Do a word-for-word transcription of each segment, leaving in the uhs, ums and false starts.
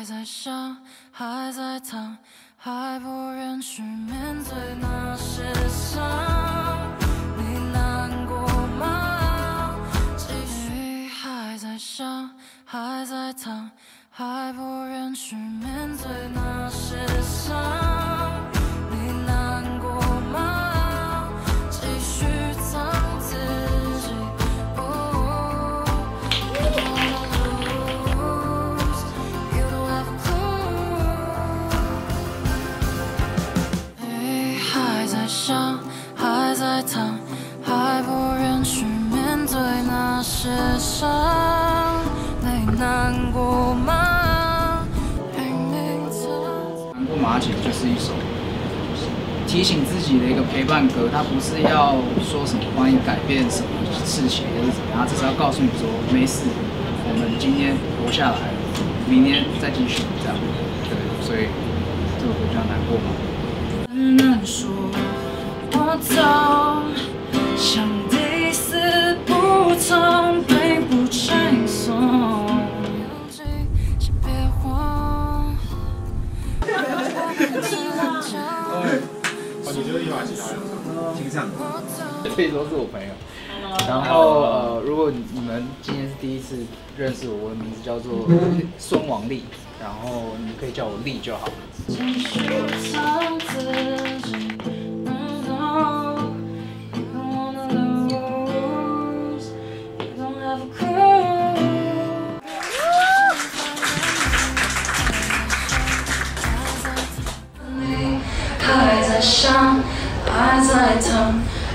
还在想，还在躺，还不愿去面对那些伤。你难过吗？继续还在想，还在躺，还不愿去面对那些伤。你难过吗？继续藏自己。Oh, you don't have a clue. 你还在想，还在躺，还不愿去面对那些伤。你难过吗？ 马景就是一首提醒自己的一个陪伴歌，它不是要说什么帮你改变什么事情，或者怎么样，只是要告诉你说没事，我们今天活下来，明天再继续这样。对，所以这首歌叫难过吗？很难说，我总想抵死不从，并不轻松。 你觉得一把吉他有挺像的，可以说是我朋友。然后呃，如果你们今天是第一次认识我，我的名字叫做孙王力，然后你们可以叫我力就好。还在疼，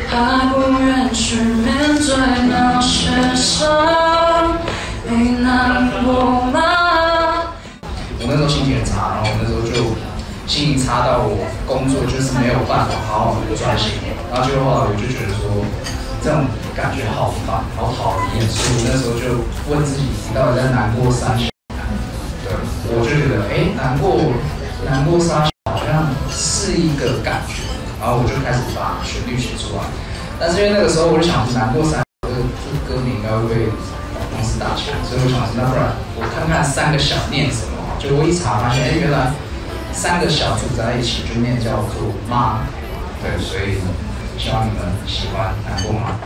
还不愿去面对那些伤，你难过吗？我那时候心情很差，然后我那时候就心情差到我工作就是没有办法好好的专心，然后就后来我就觉得说这种感觉好烦，好讨厌，所以我那时候就问自己，你到底在难过啥？对，我就觉得哎、欸，难过，难过啥？ 是一个感觉，然后我就开始把旋律写出来，但是因为那个时候我就想难过三，这个歌名应该会被公司打起来，所以我想那不然我看看三个小念什么，就我一查发现，哎，原来三个小组在一起就念叫做妈，对，所以希望你们喜欢难过吗？